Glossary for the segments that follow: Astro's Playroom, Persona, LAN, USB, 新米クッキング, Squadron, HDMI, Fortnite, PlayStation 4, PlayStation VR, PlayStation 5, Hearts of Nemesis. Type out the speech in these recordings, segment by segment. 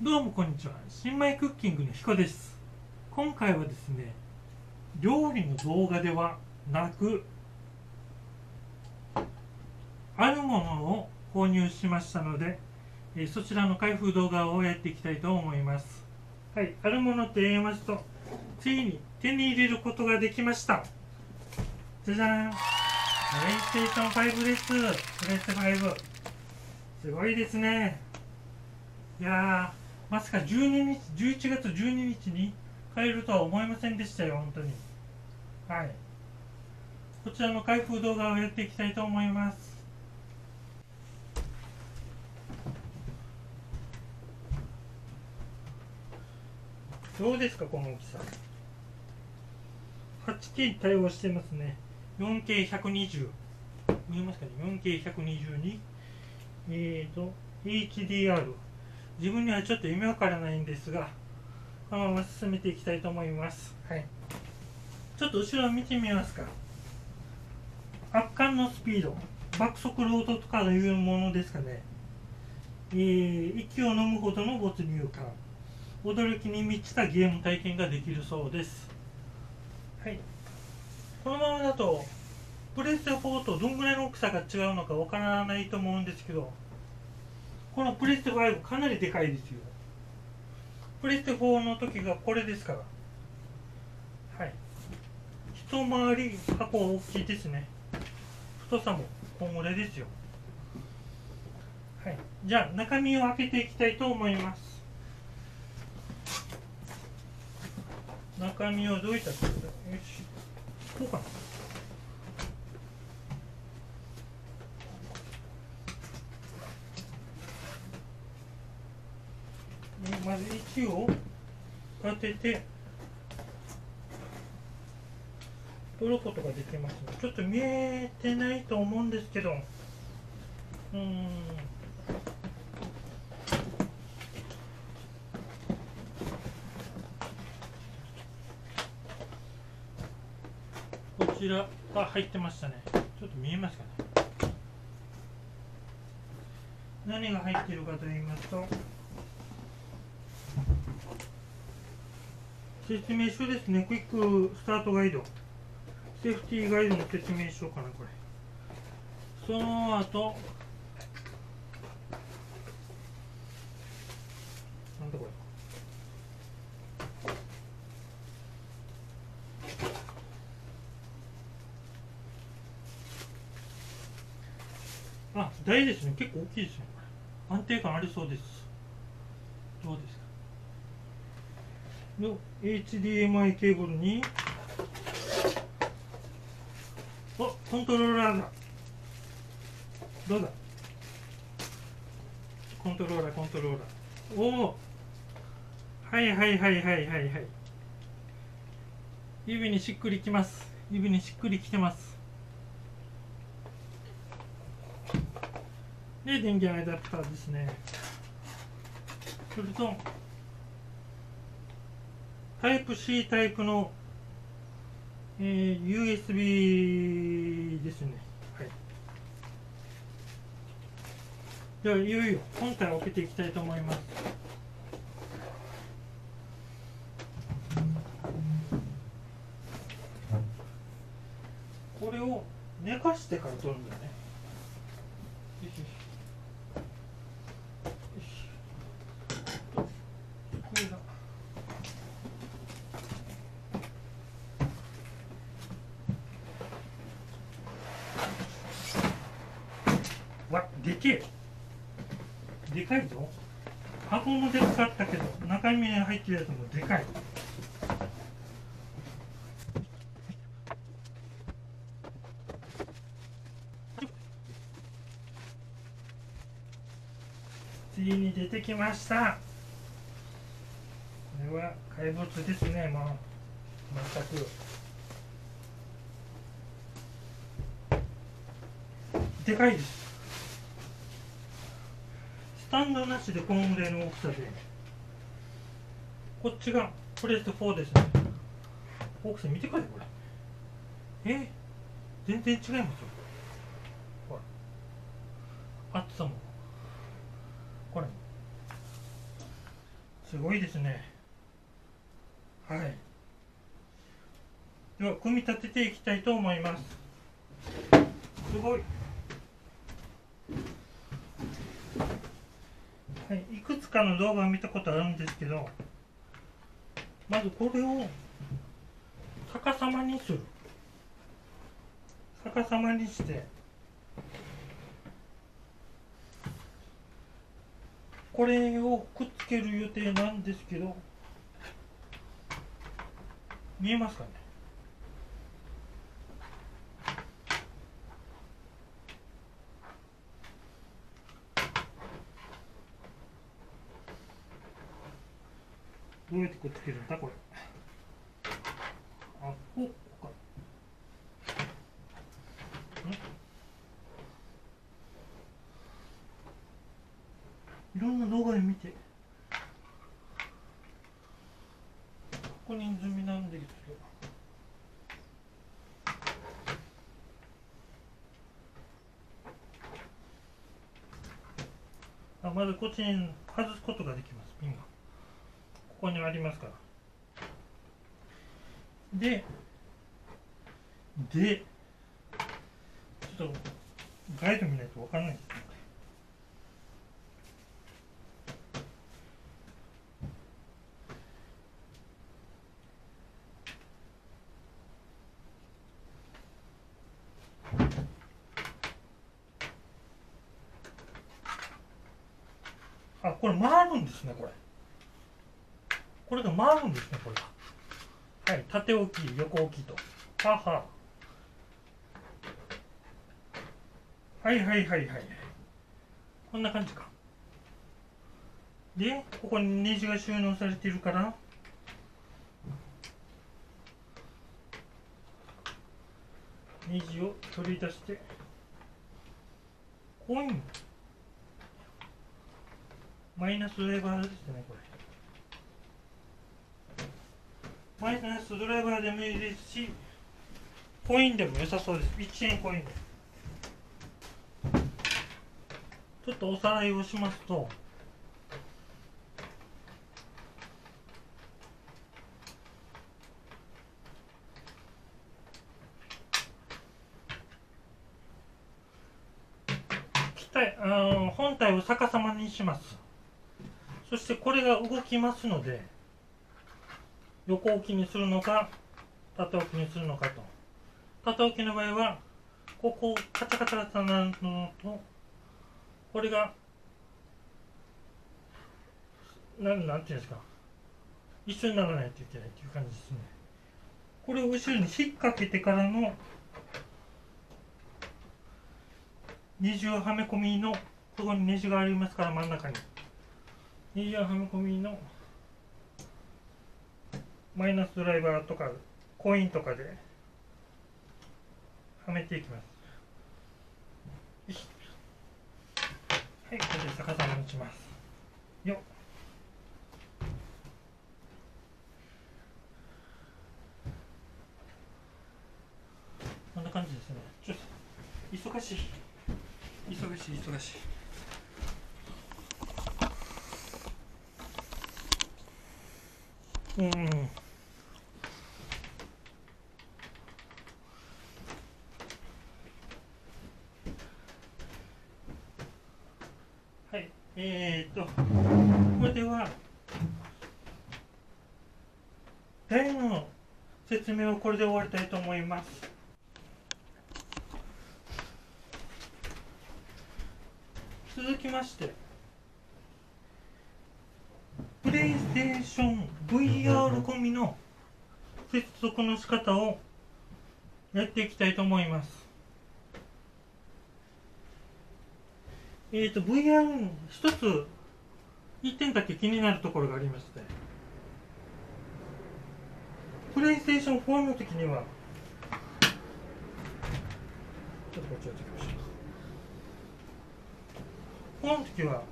どうもこんにちは、新米クッキングのひこです。今回はですね、料理の動画ではなくあるものを購入しましたので、そちらの開封動画をやっていきたいと思います。はい、あるものと言いますと、ついに手に入れることができました。じゃじゃーん、PlayStation 5です。PS5 すごいですね。いやー、まさか11月12日に買えるとは思いませんでしたよ、本当に。はい。こちらの開封動画をやっていきたいと思います。どうですか、この大きさ。8K 対応してますね。4K120。見えますかね、4K120 に、HDR。自分にはちょっと夢わからないんですが、このまま進めていきたいと思います。はい。ちょっと後ろを見てみますか。圧巻のスピード、爆速ロードとかというものですかね。息を飲むほどの没入感、驚きに満ちたゲーム体験ができるそうです。はい。このままだと、プレステ4とどんぐらいの大きさが違うのかわからないと思うんですけど、このプレステ5かなりでかいですよ。プレステ4の時がこれですから。はい、一回り箱大きいですね。太さもこんぐらいですよ。はい、じゃあ中身を開けていきたいと思います。中身をどういったところ、よし、こうかな。まず位置を当てて取ることができますね。ちょっと見えてないと思うんですけど、こちらが入ってましたね。ちょっと見えますかね。何が入っているかと言いますと、説明書ですね。クイックスタートガイド、セーフティーガイドの説明書かな、これ。その後、なんだこれ。あ、台ですね。結構大きいですね、これ。安定感ありそうです。どうですか。HDMI ケーブルに、お、コントローラーだ。どうだ、コントローラー。おお、はい。指にしっくりきてます。で、電源アダプターですね。それと、タイプ C タイプの、USB ですね。はい。では、いよいよ本体を開けていきたいと思います。これを寝かしてから取るんだよね。よしよし。でかいぞ。箱もでかかったけど、中身に入ってるやつもでかい。ついに出てきました。これは怪物ですね。もう全くでかいです。スタンドなしでこのぐらいの大きさで、こっちがプレステ4ですね。大きさ見てくれ、これ。全然違いますよ。ほら。厚さも。これ。すごいですね。はい。では組み立てていきたいと思います。すごい。はい、いくつかの動画を見たことあるんですけど、まずこれを逆さまにする。逆さまにして、これをくっつける予定なんですけど、見えますかね。どうやってくっつけるんだこれ。あ、お、ここか。いろんな動画で見て確認済みなんですけど。あ、まずこっちに外すことができます。ピンが。ここにありますから。で、ちょっとガイド見ないと分からないですね。あ、これ回るんですね、これ。これが回るんですね、これが。はい、縦置き、横置きと。はは。はいはいはいはい。こんな感じか。で、ここにネジが収納されているから、ネジを取り出して、コイン。マイナスドライバーですね、これ。マイナスドライバーでもいいですし、コインでも良さそうです。1円コインで。ちょっとおさらいをしますと、本体を逆さまにします。そしてこれが動きますので、横置きにするのか、縦置きにするのかと。縦置きの場合は、ここをカチャカチャとなるのと、これが、なんていうんですか、一緒にならないといけないという感じですね。これを後ろに引っ掛けてからの、二重はめ込みの、ここにネジがありますから真ん中に。二重はめ込みの、マイナスドライバーとかコインとかではめていきます。はい、これで逆さまにしますよっ。こんな感じですね。ちょっと忙しい忙しい忙しい。はい、これでは台の説明をこれで終わりたいと思います。続きましてPlayStation VR 込みの接続の仕方をやっていきたいと思います。VR に一つ、一点だけ気になるところがありまして、PlayStation 4の時には、ちょっとこっちやってみましょう。4の時は、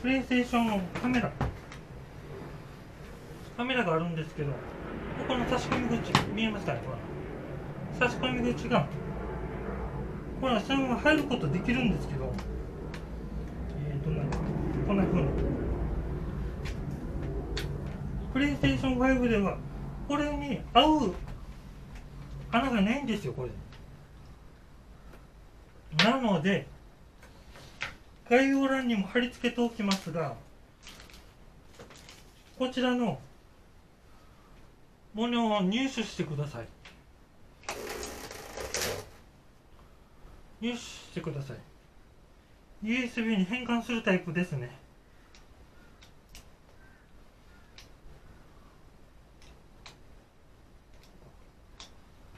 プレイステーションのカメラがあるんですけど、ここの差し込み口見えますかね。この差し込み口がこれはそのまま入ることできるんですけど、PlayStation 5ではこれに合う穴がないんですよ、これ。なので概要欄にも貼り付けておきますが、こちらのモニョを入手してください。入手してください。 USB に変換するタイプですね。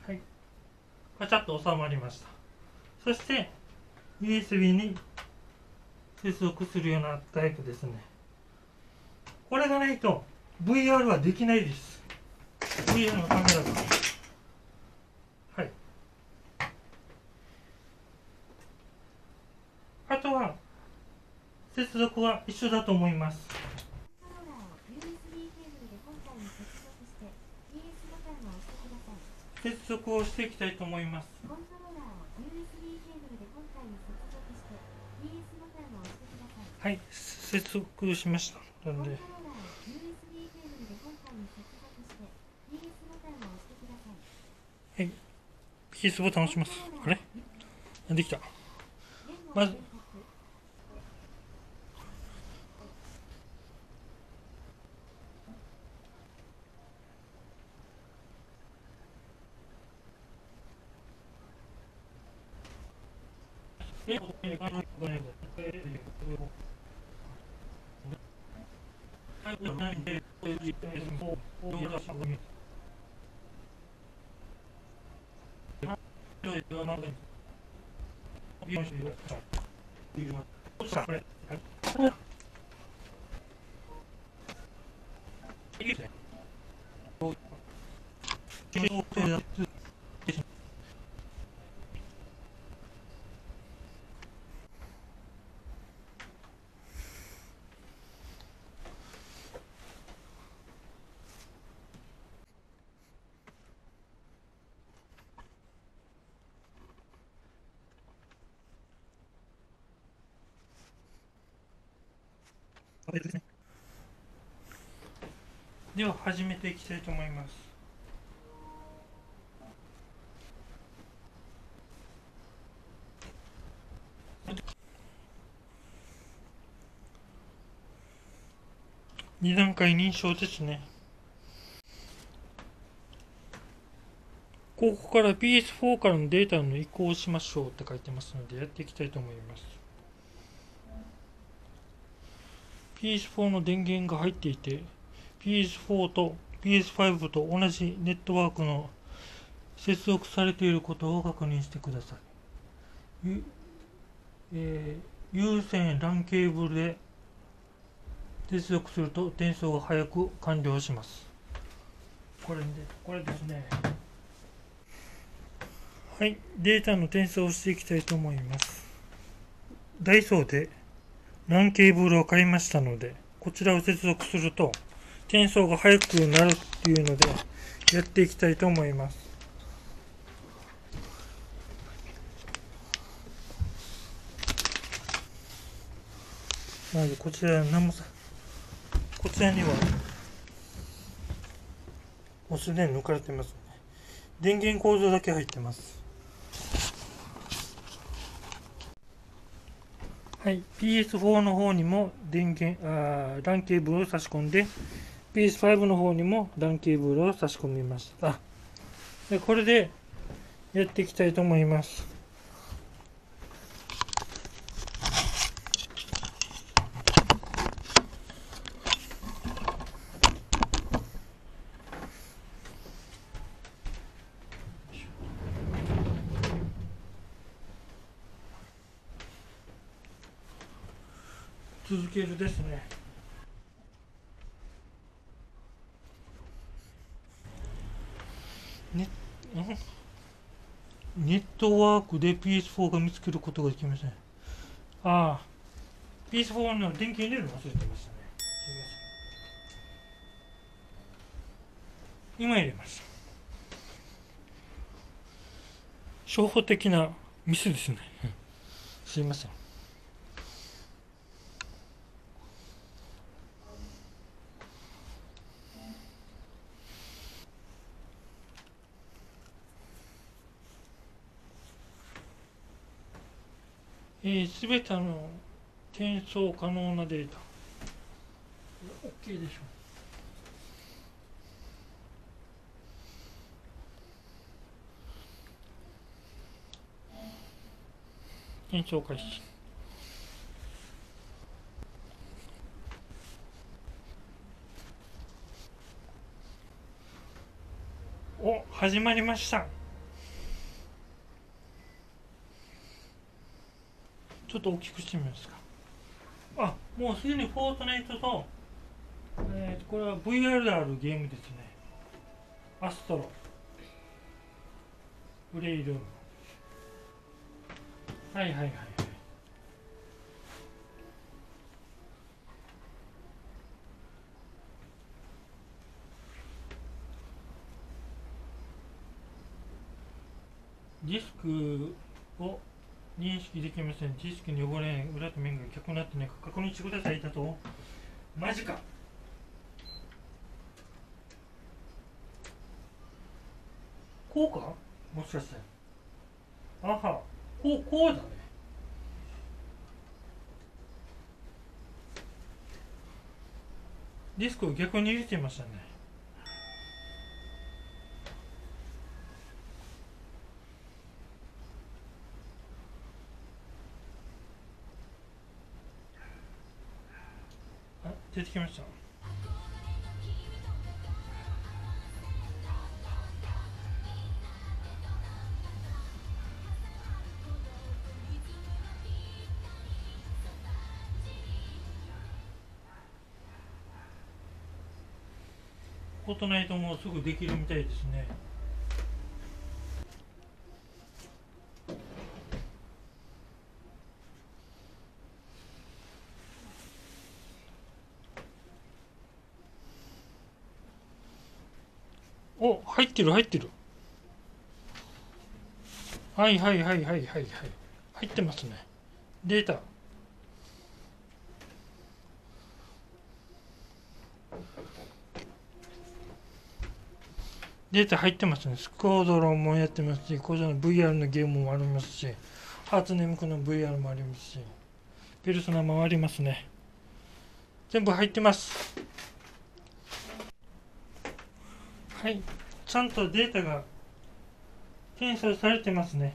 はい、カチャッと収まりました。そして USB に接続するようなタイプですね。これがないと VR はできないです。 VR のカメラが接続は一緒だと思います。接続をしていきたいと思います。はい、接続しました。なので、はい、PS ボタンを押します。あれ？できた。まず。はい。では始めていきたいと思います。2段階認証ですね。ここから PS4 からのデータの移行をしましょうって書いてますので、やっていきたいと思います。PS4 の電源が入っていて、PS4 と PS5 と同じネットワークの接続されていることを確認してください。有線 LAN ケーブルで接続すると転送が早く完了します。これですね。はい、データの転送をしていきたいと思います。ダイソーでLAN ケーブルを買いましたので、こちらを接続すると転送が早くなるっていうのでやっていきたいと思います。なのでこちら何もさ、こちらにはもうすでに抜かれてますね。電源構造だけ入ってます。はい、PS4 の方にもLAN ケーブルを差し込んで、PS5 の方にもLAN ケーブルを差し込みました。で、これでやっていきたいと思います。続けるですね。ネットワークで PS4 が見つけることができません。ああ、PS4 の電源入れるの忘れてましたね。すみません。今入れました。初歩的なミスですね。すみません。すべての転送可能なデータ。OK でしょう。転送開始。お、始まりました。ちょっと大きくしてみますか。あ、もうすでにフォートナイトと、これは VR であるゲームですね。アストロ、プレイルーム。はいはいはいはい。ディスクを認識できません。ディスクに汚れ、裏と面が逆になってないか確認してください。だとマジか。こうか、もしかしてあはこうだね。ディスクを逆に入れていましたね。あ、出てきました。フォートナイトもすぐできるみたいですね。お、入ってる入ってる。はいはいはいはいはいはい。入ってますね。データ。データ入ってますね。スコードロンもやってますし、こちらの VR のゲームもありますし、ハーツネムクの VR もありますし、ペルソナもありますね。全部入ってます。はい。ちゃんとデータが転送されてますね。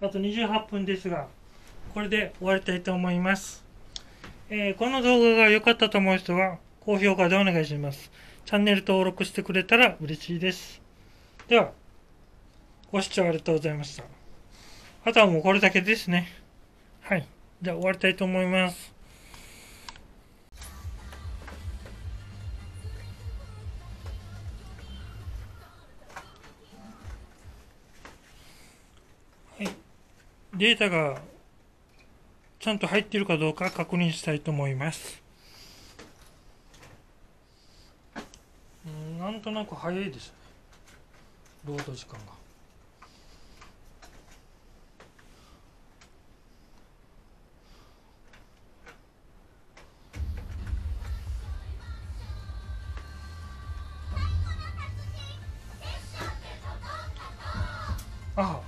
あと28分ですが、これで終わりたいと思います。この動画が良かったと思う人は、高評価でお願いします。チャンネル登録してくれたら嬉しいです。では、ご視聴ありがとうございました。あとはもうこれだけですね。はい。じゃあ終わりたいと思います。はい。データがちゃんと入っているかどうか確認したいと思います。なんとなく早いですね、ロード時間が。あ、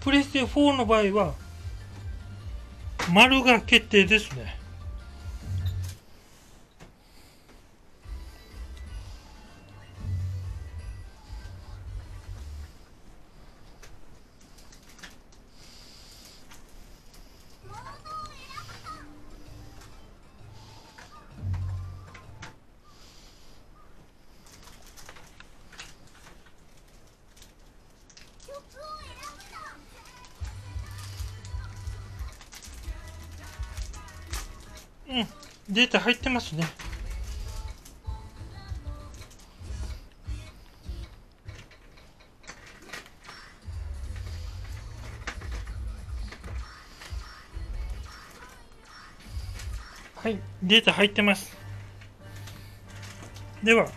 プレステ4の場合は丸が決定ですね。うん、データ入ってますね。はい、データ入ってます。では。